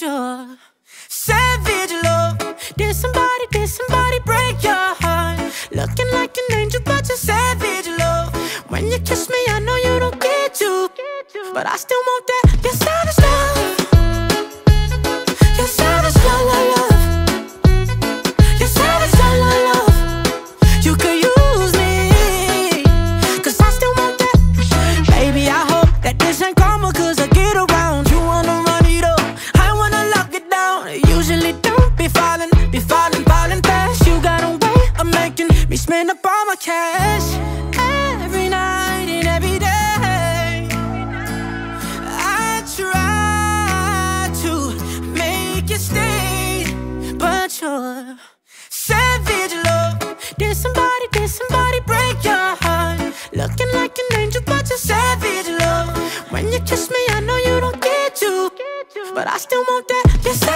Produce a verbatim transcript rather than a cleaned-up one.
nature. Savage love. Did somebody, did somebody break your heart? Looking like an angel, but you're savage love. When you kiss me, I know you don't get to, but I still want that. You're savage love. You're savage love. Spend up all my cash every night and every day. I try to make it stay, but you're savage love. Did somebody, did somebody break your heart? Looking like an angel, but you're savage love. When you kiss me, I know you don't get to, but I still want that. Yes,